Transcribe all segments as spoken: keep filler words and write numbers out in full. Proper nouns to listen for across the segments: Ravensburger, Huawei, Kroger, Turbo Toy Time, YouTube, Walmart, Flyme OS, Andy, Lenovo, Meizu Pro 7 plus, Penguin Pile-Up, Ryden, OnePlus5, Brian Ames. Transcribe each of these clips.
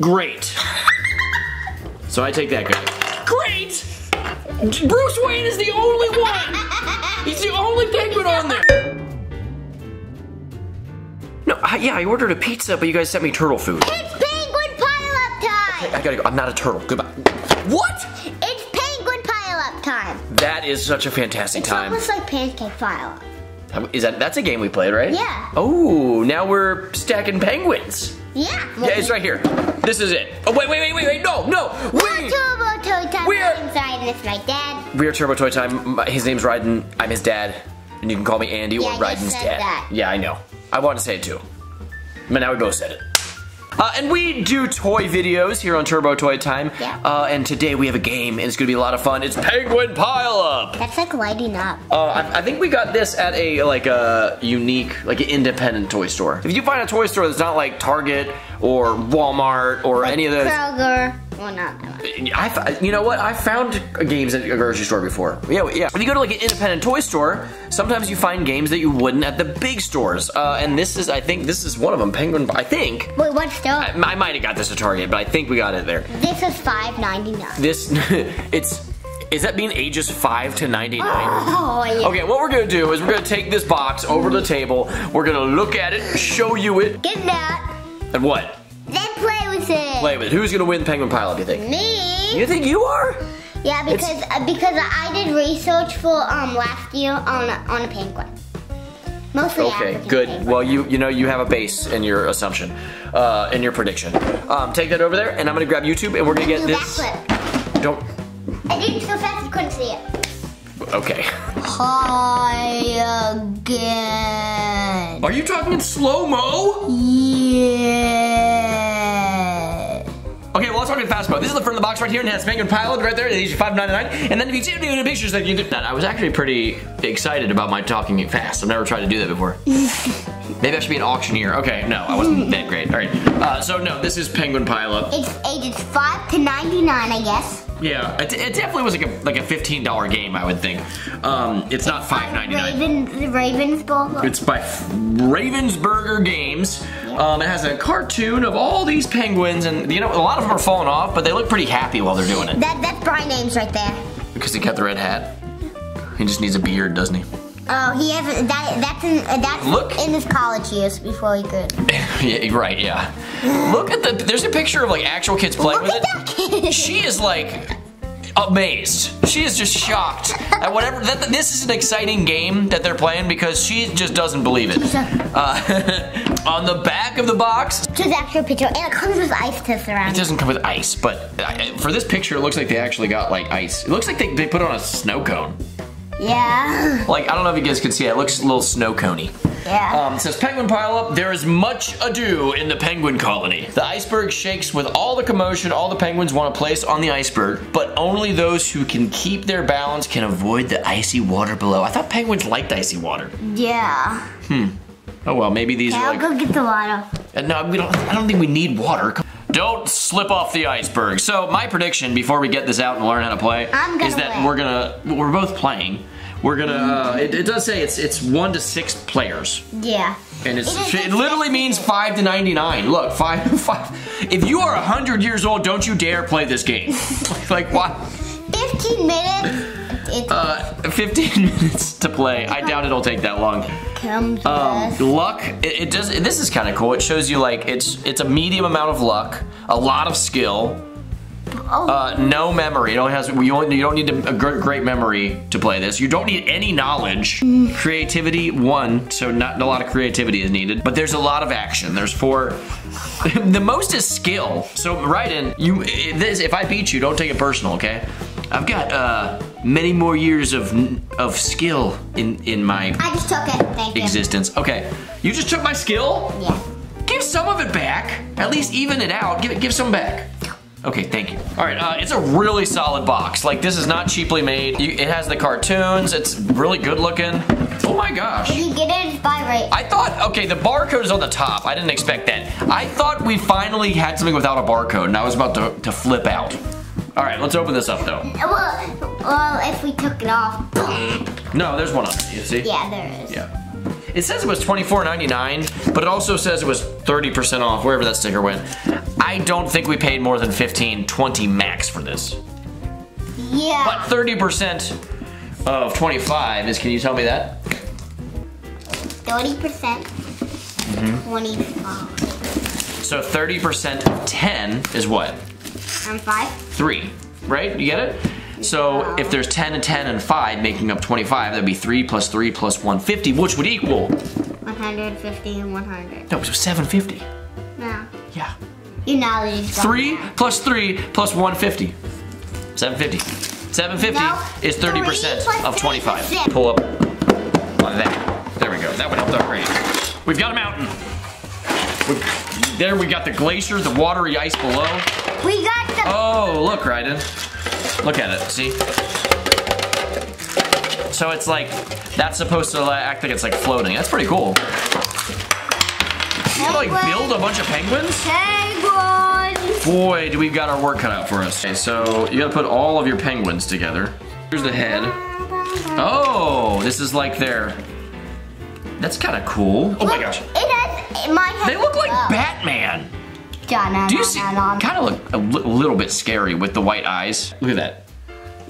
Great. So I take that guy. Great! Bruce Wayne is the only one! He's the only penguin on there! No, I, yeah, I ordered a pizza, but you guys sent me turtle food. It's Penguin Pile-Up time! Okay, I gotta go. I'm not a turtle. Goodbye. What? It's Penguin Pile-Up time. That is such a fantastic it's time. It's almost like Pancake Pile-Up. Is that, that's a game we played, right? Yeah. Oh, now we're stacking penguins. Yeah. Yeah, it's right here. This is it. Oh, wait, wait, wait, wait, wait. No, no. We're Turbo Toy Time. We're... My name's Ryden. That's my dad. We're Turbo Toy Time. His name's Ryden. I'm his dad. And you can call me Andy yeah, or Ryden's dad. That. Yeah, I know. I want to say it too. But now we both said it. Uh, and we do toy videos here on Turbo Toy Time. Yeah. Uh, and today we have a game, and it's gonna be a lot of fun. It's Penguin Pile-Up. That's like lighting up. Uh, I, I think we got this at a like a unique, like an independent toy store. If you find a toy store that's not like Target or Walmart or like any of those. Kroger. Well, not that. You know what? I found games at a grocery store before. Yeah, yeah. When you go to like an independent toy store, sometimes you find games that you wouldn't at the big stores. Uh, and this is, I think, this is one of them. Penguin, I think. Wait, what store? I, I might have got this at Target, but I think we got it there. This is five ninety-nine. This, it's. Is that being ages five to ninety-nine? Oh, yeah. Okay, what we're gonna do is we're gonna take this box over to the table. We're gonna look at it, show you it. Get that. And what? Then play with it. Play with it. Who's gonna win Penguin Pile-Up, do you think? Me. You think you are? Yeah, because uh, because I did research for um last year on a, on a penguin. Mostly okay, African good. Penguin. Well, you you know you have a base in your assumption, uh, in your prediction. Um, take that over there, and I'm gonna grab YouTube, and we're gonna get do this. Backflip. Don't. I did it so fast you couldn't see it. Okay. Hi again. Are you talking in slow mo? Yeah. Okay, well, let's talk in fast mode. This is the front of the box right here, and it has Penguin Pile-Up right there. It is five ninety-nine. And then if you see any the pictures that you do that, I was actually pretty excited about my talking fast. I've never tried to do that before. Maybe I should be an auctioneer. Okay, no, I wasn't that great. All right. Uh, so no, this is Penguin Pile-Up. It's ages five to ninety-nine, I guess. Yeah, it, it definitely was like a like a fifteen dollar game, I would think. Um, it's, it's not five ninety-nine. Raven, Ravensburger. It's by Ravensburger Games. Um, it has a cartoon of all these penguins, and you know a lot of them are falling off, but they look pretty happy while they're doing it. That that's Brian Ames right there. Because he kept the red hat. He just needs a beard, doesn't he? Oh, he has a, that. That's in uh, that's look. in his college years before he could. Yeah, right. Yeah. Look at the. There's a picture of like actual kids playing look with at it. That. She is like amazed. She is just shocked at whatever. That, this is an exciting game that they're playing because she just doesn't believe it. Uh, on the back of the box, there's actual picture, and it comes with ice to surround. It doesn't come with ice, but I, for this picture, it looks like they actually got like ice. It looks like they they put on a snow cone. Yeah. Like, I don't know if you guys can see it. It looks a little snow coney. Yeah. Um, it says, Penguin Pile-Up, there is much ado in the penguin colony. The iceberg shakes with all the commotion all the penguins want to place on the iceberg, but only those who can keep their balance can avoid the icy water below. I thought penguins liked icy water. Yeah. Hmm. Oh, well, maybe these yeah, are like... I'll go get the water. And no, we don't, I don't think we need water. Don't slip off the iceberg. So my prediction, before we get this out and learn how to play, I'm is that win. we're gonna, we're both playing. We're gonna, uh, it, it does say it's it's one to six players. Yeah. And it's, it, it literally means five to ninety-nine. Look, five, five. If you are a hundred years old, don't you dare play this game. Like what? Fifteen minutes. It's uh, fifteen minutes to play. I doubt it'll take that long. Comes um, luck. It, it does. This is kind of cool. It shows you like it's it's a medium amount of luck, a lot of skill, oh. uh, no memory. It only has you only, you don't need a great memory to play this. You don't need any knowledge. Mm. Creativity one, so not a lot of creativity is needed. But there's a lot of action. There's four. The most is skill. So Ryden, you this if I beat you, don't take it personal, okay? I've got uh, many more years of of skill in in my I just took it. Thank existence. You. Okay, you just took my skill. Yeah. Give some of it back. At least even it out. Give it. Give some back. Okay, thank you. All right, uh, it's a really solid box. Like this is not cheaply made. You, it has the cartoons. It's really good looking. Oh my gosh. If you get it, it's by right. I thought, okay, the barcode is on the top. I didn't expect that. I thought we finally had something without a barcode, and I was about to to flip out. All right, let's open this up though. Well, well, if we took it off. No, there's one on it, you see? Yeah, there is. Yeah. It says it was twenty-four ninety-nine, but it also says it was thirty percent off, wherever that sticker went. I don't think we paid more than fifteen, twenty max for this. Yeah. But thirty percent of twenty-five is, can you tell me that? thirty percent mm-hmm. twenty-five. So thirty percent of ten is what? And five. Three, right? You get it? So no. If there's ten and ten and five making up twenty-five, that'd be three plus three plus one fifty, which would equal? one hundred fifty and one hundred. No, it was seven fifty. No. Yeah. Your knowledge is three plus three plus one fifty. seven fifty. seven fifty no, is thirty percent of twenty-five. thirty percent. Pull up on that. There we go. That would help that range. We've got a mountain. We've, there we got the glacier, the watery ice below. We got the... Oh, look, Ryden. Look at it, see? So it's like, that's supposed to act like it's like floating. That's pretty cool. You like build a bunch of penguins? Penguins! Boy, do we got our work cut out for us. Okay, so you gotta put all of your penguins together. Here's the head. Oh, this is like their... That's kinda cool. Oh my gosh. It has, my head. They look like Batman. Do you see, kind of look a little bit scary with the white eyes. Look at that.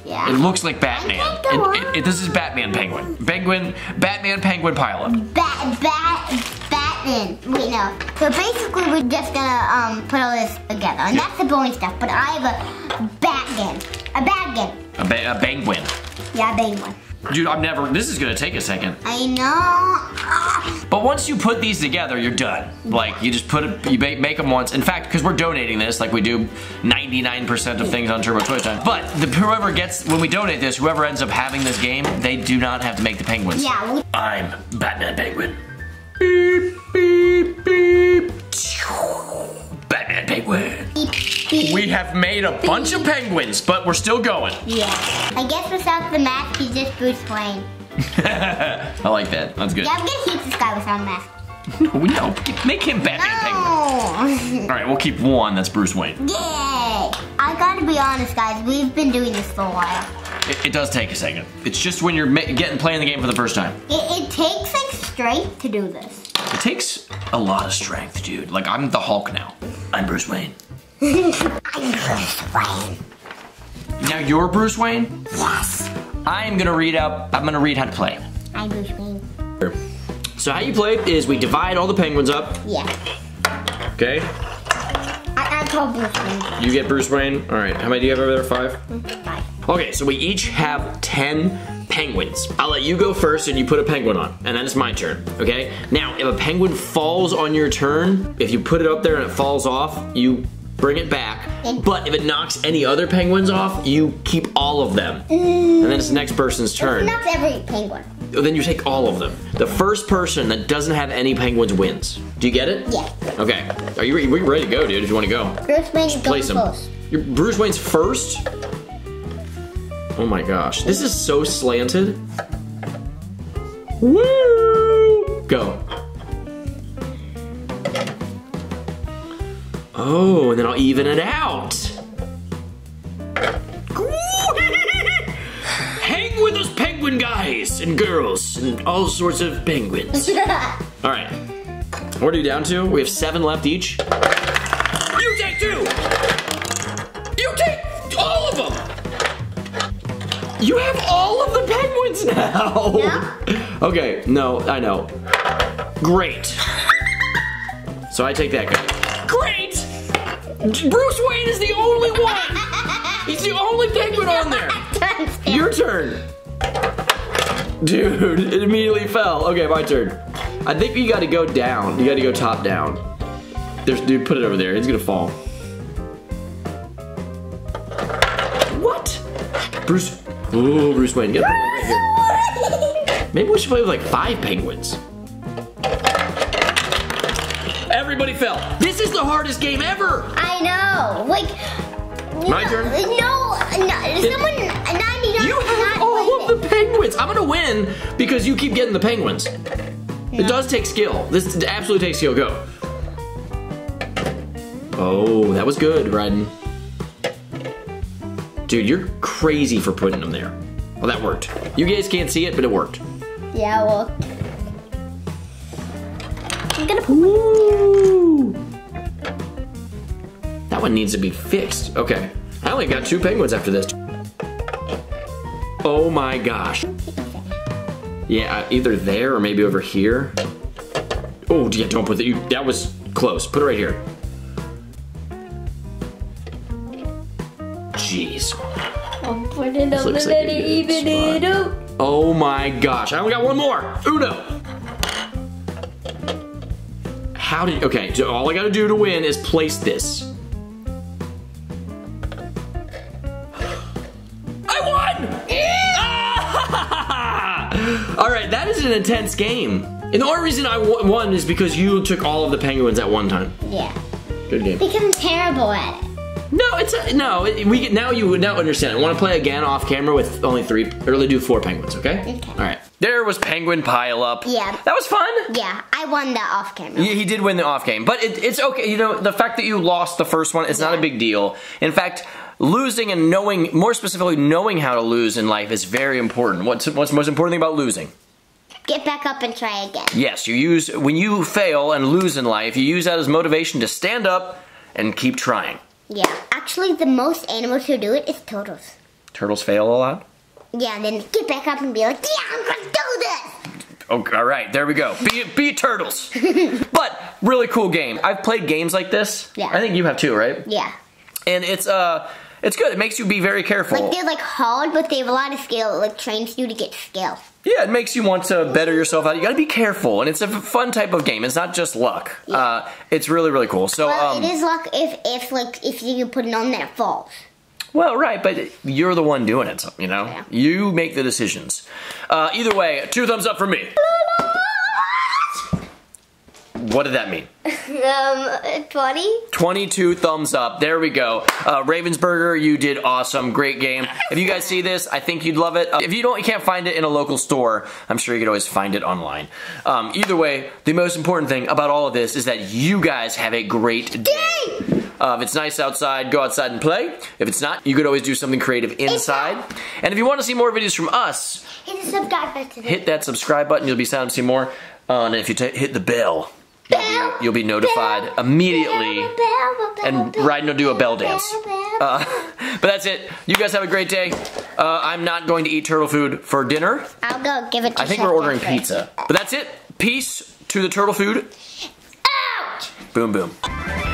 Yeah. It looks like Batman. It, it, it, this is Batman Penguin. Penguin, Batman Penguin Pile-Up. Bat, bat, Batman. Wait, no. So basically we're just gonna um, put all this together. And that's the boring stuff, but I have a Batman. A Batman. A, ba a penguin. Yeah, a penguin. Dude, I'm never, this is gonna take a second. I know. But once you put these together, you're done. Like, you just put it, you make them once. In fact, because we're donating this, like we do ninety-nine percent of things on Turbo Toy Time. But the, whoever gets, when we donate this, whoever ends up having this game, they do not have to make the penguins. Yeah. I'm Batman Penguin. Beep, beep, beep. Batman Penguin. We have made a bunch of penguins, but we're still going. Yeah. I guess without the mask, he's just Bruce Wayne. I like that. That's good. Yeah, I'm gonna keep this guy without a mask. No, no. Make him Batman no. Penguin. All right, we'll keep one. That's Bruce Wayne. Yay! I gotta be honest, guys. We've been doing this for a while. It, it does take a second. It's just when you're getting playing the game for the first time. It, it takes like strength to do this. It takes a lot of strength, dude. Like I'm the Hulk now. I'm Bruce Wayne. I'm Bruce Wayne. Now you're Bruce Wayne? Yes. I'm gonna read out, I'm gonna read how to play. I'm Bruce Wayne. So how you play is we divide all the penguins up. Yeah. Okay. I, I call Bruce Wayne. You get Bruce Wayne? All right, how many do you have over there, five? Five. Okay, so we each have ten penguins. I'll let you go first and you put a penguin on, and then it's my turn, okay? Now, if a penguin falls on your turn, if you put it up there and it falls off, you bring it back, but if it knocks any other penguins off, you keep all of them. Mm. And then it's the next person's turn. It knocks every penguin. Then you take all of them. The first person that doesn't have any penguins wins. Do you get it? Yeah. Okay. Are you ready, ready to go, dude, if you want to go? Bruce Wayne's place him. First. You're Bruce Wayne's first? Oh my gosh. This is so slanted. Woo! Go. Oh, and then I'll even it out. Hang with us penguin guys and girls and all sorts of penguins. All right, what are you down to? We have seven left each. You take two. You take all of them. You have all of the penguins now. Yeah. Okay, no, I know. Great. So I take that guy. Great! Bruce Wayne is the only one! He's the only penguin on there! Your turn! Dude, it immediately fell. Okay, my turn. I think you gotta go down. You gotta go top down. There's, dude, put it over there. It's gonna fall. What? Bruce. Ooh, Bruce Wayne. Get right here. Maybe we should play with like five penguins. Everybody fell. This is the hardest game ever. I know. Like, my know, turn. No, no someone. ninety-nine you have all of it. The penguins. I'm gonna win because you keep getting the penguins. No. It does take skill. This absolutely takes skill. Go. Oh, that was good, Ryden. Dude, you're crazy for putting them there. Well, that worked. You guys can't see it, but it worked. Yeah, it worked. gonna put Ooh. One there. That one needs to be fixed. Okay, I only got two penguins after this. Oh my gosh. Yeah, either there or maybe over here. Oh, yeah, don't put that. You, that was close. Put it right here. Jeez. I'll put it up and then even it up. Oh my gosh, I only got one more. Uno. How did, okay, so all I gotta do to win is place this. All right, that is an intense game. And the only reason I won is because you took all of the penguins at one time. Yeah. Good game. Because I'm terrible at it. No, it's a, no. It, we get, now you would now understand. I want to play again off camera with only three, or let's do four penguins. Okay. Okay. All right. There was Penguin Pile-Up. Yeah. That was fun. Yeah, I won the off camera. Yeah, he did win the off game, but it, it's okay. You know, the fact that you lost the first one is yeah. not a big deal. In fact. Losing and knowing, more specifically, knowing how to lose in life is very important. What's, what's the most important thing about losing? Get back up and try again. Yes, you use, when you fail and lose in life, you use that as motivation to stand up and keep trying. Yeah, actually the most animals who do it is turtles. Turtles fail a lot? Yeah, and then get back up and be like, yeah, I'm gonna do this! Okay, all right, there we go. Be, be turtles. But, really cool game. I've played games like this. Yeah. I think you have too, right? Yeah. And it's, uh... it's good. It makes you be very careful. Like they're like hard, but they have a lot of skill. It like trains you to get skill. Yeah, it makes you want to better yourself out. You gotta be careful, and it's a fun type of game. It's not just luck. Yeah. Uh, it's really, really cool. So well, um, it is luck if, if like if you put it on there, it falls. Well, right, but you're the one doing it. You know, yeah. You make the decisions. Uh, either way, two thumbs up for me. What did that mean? Um, twenty? twenty-two thumbs up. There we go. Uh, Ravensburger, you did awesome. Great game. If you guys see this, I think you'd love it. Uh, if you don't, you can't find it in a local store, I'm sure you could always find it online. Um, either way, the most important thing about all of this is that you guys have a great day. Uh, if it's nice outside, go outside and play. If it's not, you could always do something creative inside. And if you want to see more videos from us, hit the subscribe button. Hit that subscribe button. You'll be sound to see more. Uh, and if you t hit the bell. You'll be, you'll be notified bell, immediately, bell, bell, bell, and Ryden will do a bell dance. Bell, bell, uh, but that's it. You guys have a great day. Uh, I'm not going to eat turtle food for dinner. I'll go give it to you. I think we're ordering pizza. But that's it. Peace to the turtle food. Ouch! Boom, boom.